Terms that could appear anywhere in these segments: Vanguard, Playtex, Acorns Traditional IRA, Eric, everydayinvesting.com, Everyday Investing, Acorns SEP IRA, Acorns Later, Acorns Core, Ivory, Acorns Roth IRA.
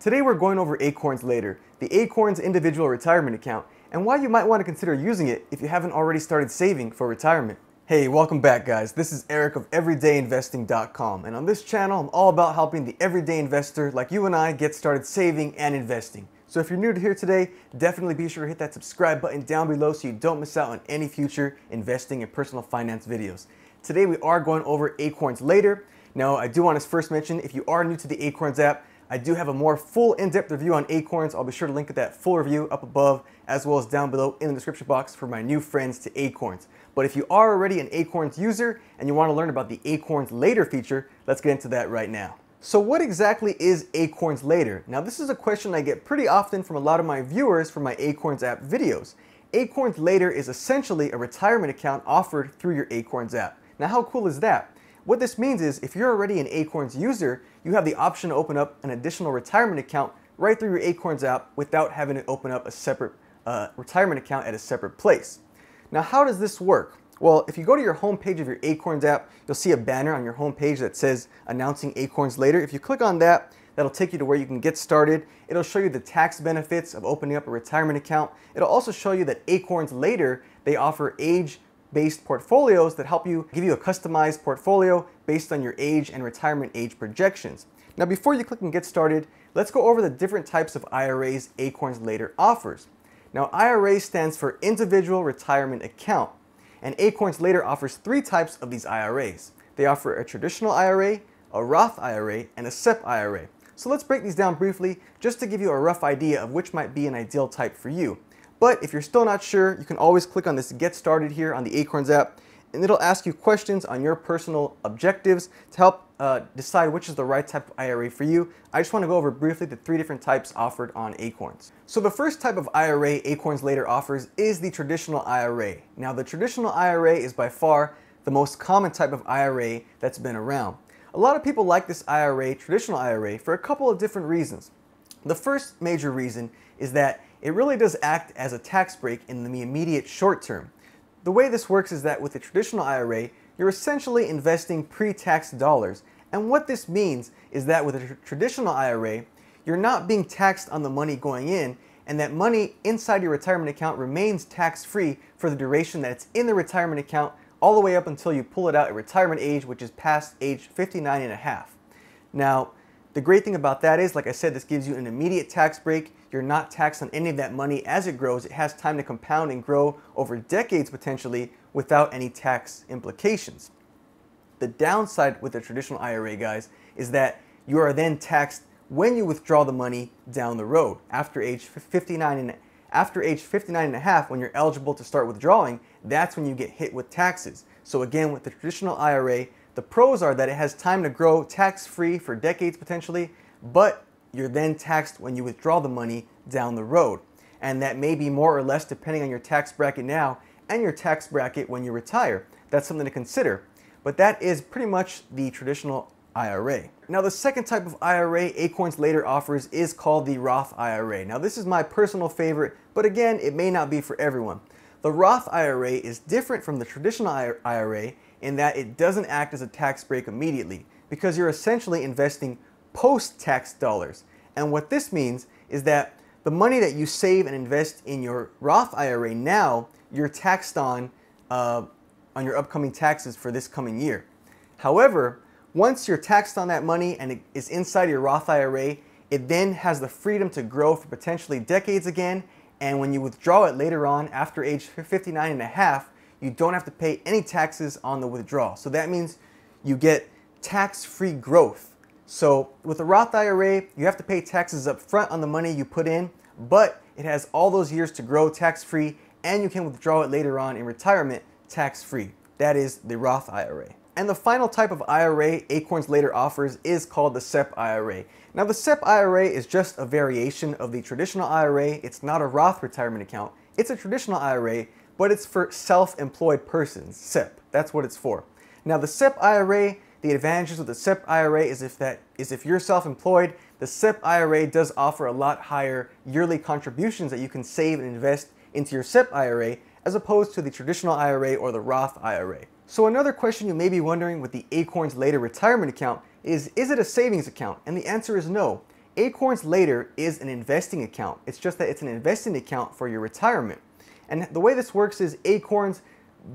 Today we're going over Acorns Later, the Acorns individual retirement account, and why you might want to consider using it if you haven't already started saving for retirement. Hey, welcome back guys. This is Eric of everydayinvesting.com, and on this channel I'm all about helping the everyday investor like you and I get started saving and investing. So if you're new to here today, definitely be sure to hit that subscribe button down below so you don't miss out on any future investing and personal finance videos. Today we are going over Acorns Later. Now I do want to first mention, if you are new to the Acorns app, I do have a more full in-depth review on Acorns. I'll be sure to link that full review up above as well as down below in the description box for my new friends to Acorns. But if you are already an Acorns user and you want to learn about the Acorns Later feature, let's get into that right now. So what exactly is Acorns Later? Now this is a question I get pretty often from a lot of my viewers from my Acorns app videos. Acorns Later is essentially a retirement account offered through your Acorns app. Now how cool is that? What this means is if you're already an Acorns user, you have the option to open up an additional retirement account right through your Acorns app without having to open up a separate retirement account at a separate place. Now, how does this work? Well, if you go to your home page of your Acorns app, you'll see a banner on your home page that says announcing Acorns Later. If you click on that, that'll take you to where you can get started. It'll show you the tax benefits of opening up a retirement account. It'll also show you that Acorns Later, they offer age-based portfolios that help you give you a customized portfolio based on your age and retirement age projections. Now before you click and get started, let's go over the different types of IRAs Acorns Later offers. Now IRA stands for Individual Retirement Account, and Acorns Later offers three types of these IRAs. They offer a traditional IRA, a Roth IRA, and a SEP IRA. So let's break these down briefly just to give you a rough idea of which might be an ideal type for you. But if you're still not sure, you can always click on this Get Started here on the Acorns app, and it'll ask you questions on your personal objectives to help decide which is the right type of IRA for you. I just want to go over briefly the three different types offered on Acorns. So the first type of IRA Acorns Later offers is the traditional IRA. Now the traditional IRA is by far the most common type of IRA that's been around. A lot of people like this IRA, traditional IRA, for a couple of different reasons. The first major reason is that it really does act as a tax break in the immediate short term. The way this works is that with a traditional IRA, you're essentially investing pre-tax dollars. And what this means is that with a traditional IRA, you're not being taxed on the money going in, and that money inside your retirement account remains tax-free for the duration that it's in the retirement account, all the way up until you pull it out at retirement age, which is past age 59 and a half. Now, the great thing about that is, like I said, this gives you an immediate tax break. You're not taxed on any of that money as it grows. It has time to compound and grow over decades potentially without any tax implications. The downside with a traditional IRA, guys, is that you are then taxed when you withdraw the money down the road. After age 59 and a half, when you're eligible to start withdrawing, that's when you get hit with taxes. So again, with the traditional IRA, the pros are that it has time to grow tax-free for decades potentially, but you're then taxed when you withdraw the money down the road. And that may be more or less depending on your tax bracket now and your tax bracket when you retire. That's something to consider. But that is pretty much the traditional IRA. Now the second type of IRA Acorns Later offers is called the Roth IRA. Now this is my personal favorite, but again, it may not be for everyone. The Roth IRA is different from the traditional IRA in that it doesn't act as a tax break immediately because you're essentially investing post-tax dollars. And what this means is that the money that you save and invest in your Roth IRA now, you're taxed on your upcoming taxes for this coming year. However, once you're taxed on that money and it is inside your Roth IRA, it then has the freedom to grow for potentially decades again. And when you withdraw it later on after age 59 and a half, you don't have to pay any taxes on the withdrawal. So that means you get tax-free growth. So with a Roth IRA, you have to pay taxes up front on the money you put in, but it has all those years to grow tax-free, and you can withdraw it later on in retirement tax-free. That is the Roth IRA. And the final type of IRA Acorns Later offers is called the SEP IRA. Now the SEP IRA is just a variation of the traditional IRA. It's not a Roth retirement account. It's a traditional IRA, but it's for self-employed persons, SEP. That's what it's for. Now the SEP IRA, the advantages with the SEP IRA is if you're self-employed, the SEP IRA does offer a lot higher yearly contributions that you can save and invest into your SEP IRA as opposed to the traditional IRA or the Roth IRA. So another question you may be wondering with the Acorns Later retirement account is it a savings account? And the answer is no. Acorns Later is an investing account. It's just that it's an investing account for your retirement. And the way this works is Acorns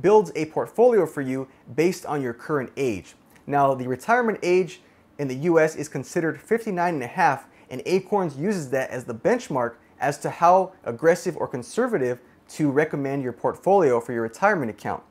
builds a portfolio for you based on your current age. Now, the retirement age in the US is considered 59.5, and Acorns uses that as the benchmark as to how aggressive or conservative to recommend your portfolio for your retirement account.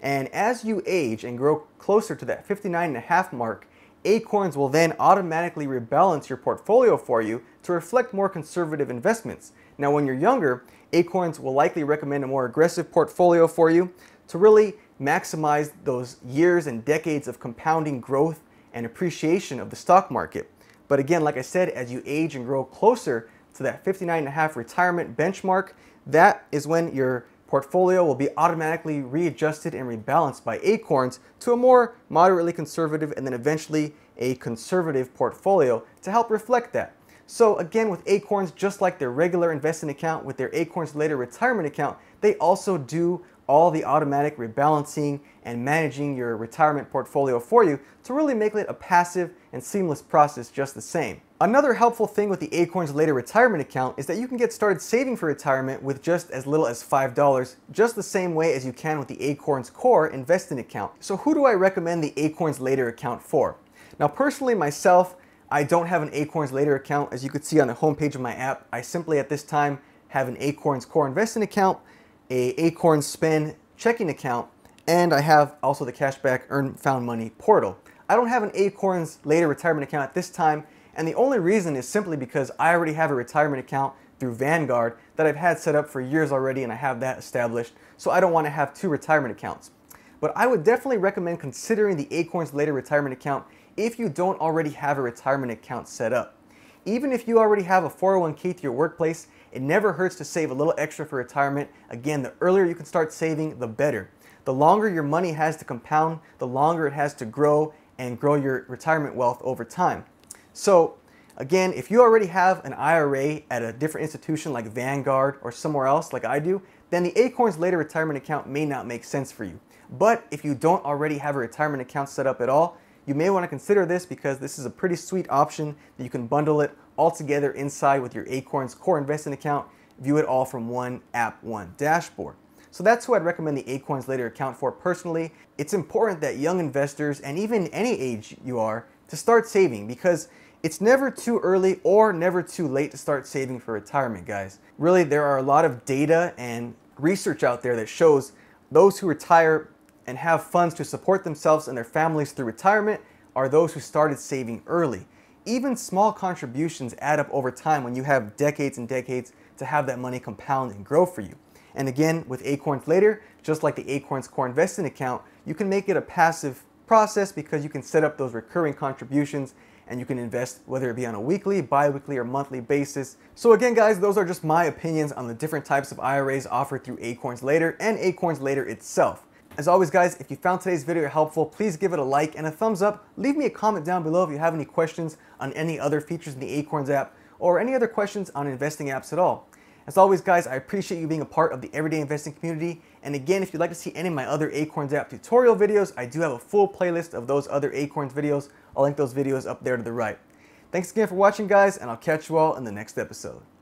And as you age and grow closer to that 59.5 mark, Acorns will then automatically rebalance your portfolio for you to reflect more conservative investments. Now, when you're younger, Acorns will likely recommend a more aggressive portfolio for you to really maximize those years and decades of compounding growth and appreciation of the stock market. But again, like I said, as you age and grow closer to that 59.5 retirement benchmark, that is when your portfolio will be automatically readjusted and rebalanced by Acorns to a more moderately conservative and then eventually a conservative portfolio to help reflect that. So again, with Acorns, just like their regular investing account, with their Acorns Later retirement account, they also do all the automatic rebalancing and managing your retirement portfolio for you to really make it a passive and seamless process just the same. Another helpful thing with the Acorns Later retirement account is that you can get started saving for retirement with just as little as $5, just the same way as you can with the Acorns Core investing account. So who do I recommend the Acorns Later account for? Now, personally myself, I don't have an Acorns Later account. As you could see on the homepage of my app, I simply at this time have an Acorns Core investing account, an Acorns Spend checking account, and I have also the Cashback Earn Found Money portal. I don't have an Acorns Later retirement account at this time, and the only reason is simply because I already have a retirement account through Vanguard that I've had set up for years already, and I have that established, so I don't want to have two retirement accounts. But I would definitely recommend considering the Acorns Later retirement account if you don't already have a retirement account set up. Even if you already have a 401k to your workplace, it never hurts to save a little extra for retirement. Again, the earlier you can start saving, the better. The longer your money has to compound, the longer it has to grow and grow your retirement wealth over time. So again, if you already have an IRA at a different institution like Vanguard or somewhere else like I do, then the Acorns Later retirement account may not make sense for you. But if you don't already have a retirement account set up at all, you may want to consider this, because this is a pretty sweet option that you can bundle it all together inside with your Acorns Core investing account, view it all from one app, one dashboard. So that's who I'd recommend the Acorns Later account for personally. It's important that young investors, and even any age you are, to start saving, because it's never too early or never too late to start saving for retirement, guys. Really, there are a lot of data and research out there that shows those who retire and have funds to support themselves and their families through retirement are those who started saving early. Even small contributions add up over time when you have decades and decades to have that money compound and grow for you. And again, with Acorns Later, just like the Acorns Core investing account, you can make it a passive process because you can set up those recurring contributions and you can invest, whether it be on a weekly, bi-weekly, or monthly basis. So again, guys, those are just my opinions on the different types of IRAs offered through Acorns Later and Acorns Later itself. As always, guys, if you found today's video helpful, please give it a like and a thumbs up. Leave me a comment down below if you have any questions on any other features in the Acorns app or any other questions on investing apps at all. As always, guys, I appreciate you being a part of the Everyday Investing community. And again, if you'd like to see any of my other Acorns app tutorial videos, I do have a full playlist of those other Acorns videos. I'll link those videos up there to the right. Thanks again for watching, guys, and I'll catch you all in the next episode.